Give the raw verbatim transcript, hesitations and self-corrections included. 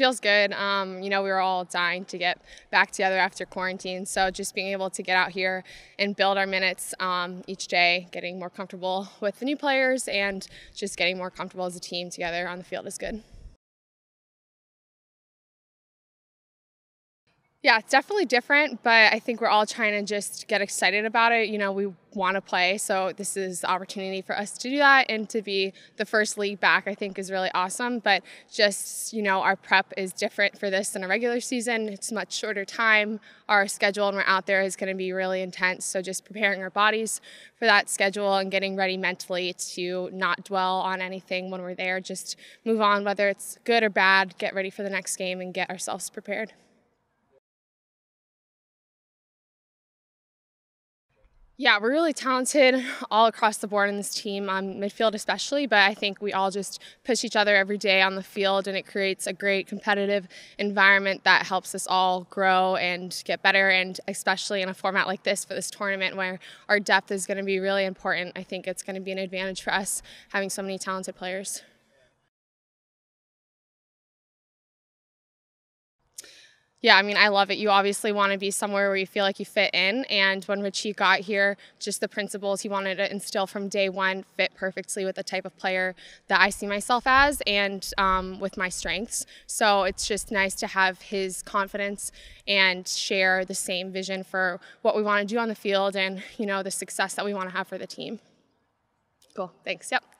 feels good. Um, you know, we were all dying to get back together after quarantine. So just being able to get out here and build our minutes um, each day, getting more comfortable with the new players and just getting more comfortable as a team together on the field is good. Yeah, it's definitely different, but I think we're all trying to just get excited about it. You know, we want to play, so this is the opportunity for us to do that, and to be the first league back I think is really awesome. But just, you know, our prep is different for this than a regular season. It's a much shorter time. Our schedule when we're out there is going to be really intense, so just preparing our bodies for that schedule and getting ready mentally to not dwell on anything when we're there. Just move on, whether it's good or bad, get ready for the next game and get ourselves prepared. Yeah, we're really talented all across the board in this team, um, midfield especially, but I think we all just push each other every day on the field, and it creates a great competitive environment that helps us all grow and get better, and especially in a format like this for this tournament where our depth is going to be really important. I think it's going to be an advantage for us having so many talented players. Yeah, I mean, I love it. You obviously want to be somewhere where you feel like you fit in, and when Richie got here, just the principles he wanted to instill from day one fit perfectly with the type of player that I see myself as, and um, with my strengths. So it's just nice to have his confidence and share the same vision for what we want to do on the field and, you know, the success that we want to have for the team. Cool, thanks, yep.